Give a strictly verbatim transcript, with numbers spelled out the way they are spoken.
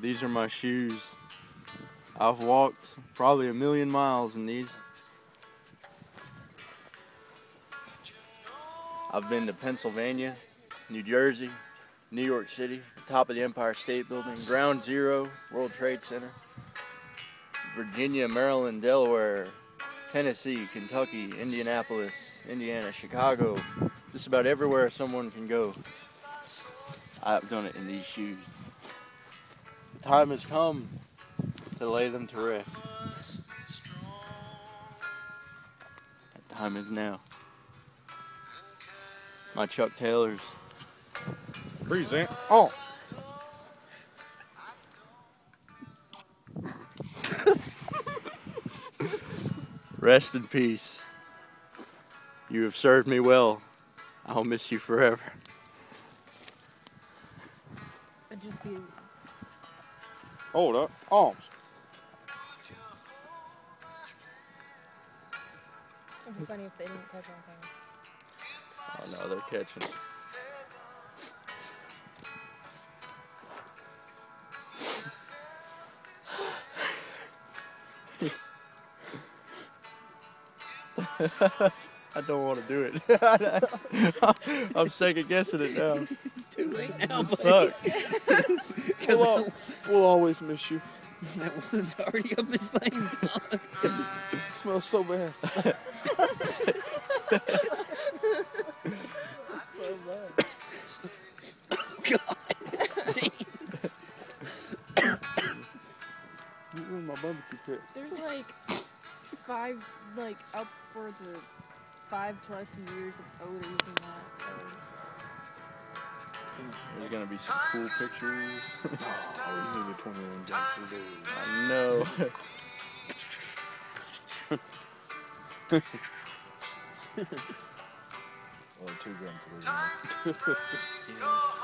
These are my shoes. I've walked probably a million miles in these. I've been to Pennsylvania, New Jersey, New York City, top of the Empire State Building, Ground Zero, World Trade Center, Virginia, Maryland, Delaware, Tennessee, Kentucky, Indianapolis, Indiana, Chicago, just about everywhere someone can go. I've done it in these shoes. The time has come to lay them to rest. That time is now. My Chuck Taylors. Present. Oh. Rest in peace. You have served me well. I'll miss you forever. Just be... Hold up. Arms. It'd be funny if they didn't catch anything. Oh no, they're catching. I don't want to do it. I'm second guessing it now. It's too late now. Suck. We'll, all, we'll always miss you. That one's already up in flames. It smells so bad. There's like five, like upwards of five plus years of odors and that. So. There's gonna be some cool pictures. Oh, we need a twenty-one dancing dude. I know. Only two guns. Yeah.